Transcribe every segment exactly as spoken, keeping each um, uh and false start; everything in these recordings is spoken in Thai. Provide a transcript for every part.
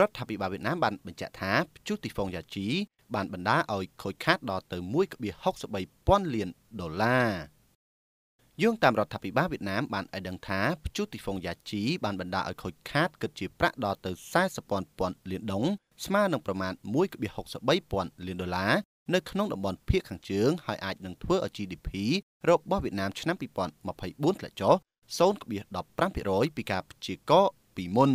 รัฐบิบาลเวียดนามบันเป็นจ่าท้าชุดติฟองยาจีบันบรรดาเอาคอยคาดดอเติมมุ้ยกับเบียฮอกสบายป้อนเหรียญดอลลาร์ยื่นตามรัฐบิบาลเวียดนามบันไอดังท้าชุดติฟองยาจีบันบรรดาเอาคอยคาดเกิดจีพระดอเติมไซส์ปอนปอนเหรียญดงสมาหนึ่งประมาณมุ้ยกับเบียฮอกสบายปอนเหรียญดอลลาร์ในขนมดำบอลเพียกขังเชื้อหายอาจหนึ่งทั่วเอาจีดีพีระบบเวียดนามชนะปีปอนมาพายบุ้นหลายจ้อโซนกับเบียดอกปรามเปร้อยปีกาจีก็ปีมุน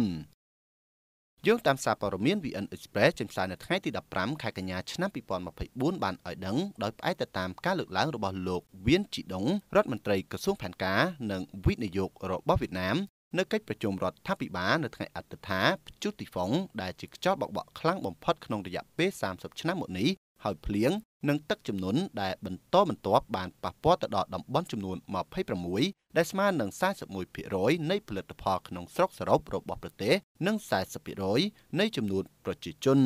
ยื่นตามสาปารมีนวีเอ็นเอ็กซ์เพรสจำสายในท้ายที่ดับปรามขายกัญญาชนะปีปอนมาพายบุ้นบานอ่อยดังโดยไปแต่ตามการเลือกหลังระบบโลกเวียนจีดงรัฐมนตรีกระทรวงแผนการหนึ่งวิทยุระบบเวียดนามในการประชุมรัฐทัพปีบ้านในท้ายอัตถาจุติฟงได้จิกจอดบอกบอกครั้งบ่มพอดขนมระยะเป๊ะสามสิบชนะหมดนี้หอยเพลียงนังตักจำนวนได้บรรโตบรรทบานปะปอตะดอดดำบ้อนจำนวนมาให้ประมุยได้สมานนังสายสมุยเปร้อยในผลิตภัณฑ์ขนมสกสรบรบบประเทศนังสายสเปร้อยในจำนวนประจิจุน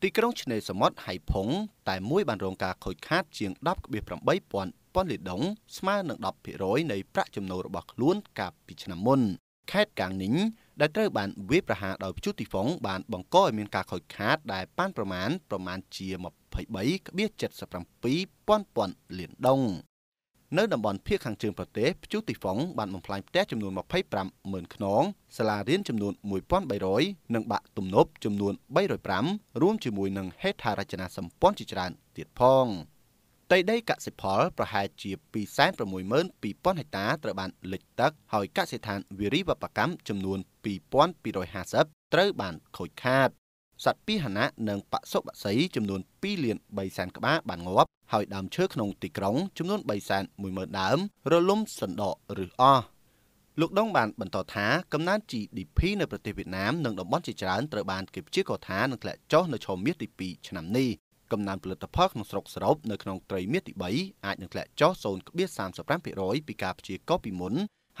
ตีกระดองชนสมอดไห่ผงแต่มุ้ยบานโรงกาคอยคาดเชียงดับเบียบรำใบปอนปอนหลิดดงสมานนังดับเปร้อยในประจำนวนบักล้วนกับปิชนามนแค่กลางนิ้งได้เจอบานเว็บประหารโดยชุติฟงบานบังก้อยมีการคอยคาดได้ป้านประมาณประมาณเชียมาเผยใบเบี้ยเจ็ดสัปดาห์ปีป้อนป่อนเหรียญดงเนื้อดำบอลเพียกขังเชิงประเทศชุติฟงบานมังพลายแต้จำนวนมาเผยปรำเหมือนขนองสลาเรียนจำนวนมวยป้อนใบร้อยหนึ่งบะตุ่มนบจำนวนใบร้อยปรำรวมจำนวนหนึ่งเฮธาราชนาสัมป้อนจิจารณ์เตียดพองแต่ได้กสิพอลประหารจีบปีแสนประมวยเมินปีป้อนไหตาตระบานหลิกตักหอยกสิทานวิริวปกรรมจำนวนปีป้อนปีรอยหาซับตระบานคอยคาดสัตว์ปีหนะหนึ่งปะโซบะไซจำนวนปีเลียนใบแสนกบ้าบานงบหอยดำเชื้อขนมติกร้องจำนวนใบแสนมวยเมินดำระลุ่มสันดอหรืออ้อลูกดองบานบรรทอท้ากำนันจีดิพีในประเทศเวียดนามหนึ่งดอกบอนจิจารณ์ตระบานเก็บเชื้อก่อท้าหนึ่งแหละจ้อในชมเมียติปีฉน้ำนี้กำนันผลิตภัณฑ์ของสกสรบในขนมไตรเมียติใบอาจหนึ่งแหละจ้อโซนก็เบี้ยสามสิบแปดเปอร์ร้อยปีกาปีก็ปีหมุนห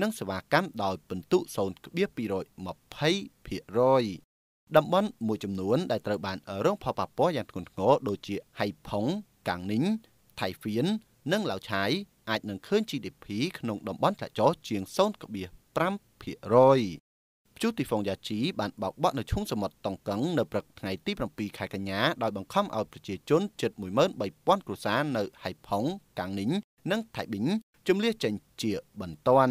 นั่งสวากรรมดอยปนตุโซนก็เบี้ยปีร้อยมาให้เปร้อยดับบอลมวยจำนวนได้โดยบานเรื่องพอปะป้อยันกุนโง่โดยเจี๊ยไฮพงกางนิ้งไทยฟิ้นนั่งเหล่าใช้อาจหนึ่งเคลื่อนจีดิผีขนมดับบอลแต่จ้อเจียงโซนก็เบี้ยปรำเปร้อยชุดติฟงยาจีบานบอกว่าในช่วงสมัติตองกังในประเทศไทยที่เป็นปีขายกันยาโดยบังคับเอาประเทศจนเจ็ดหมื่นเมตรใบป้อนกรุษาในไห่ผงกางนิ้งนั่งไถ่บิงจำเลี้ยเจนเจียบันตอน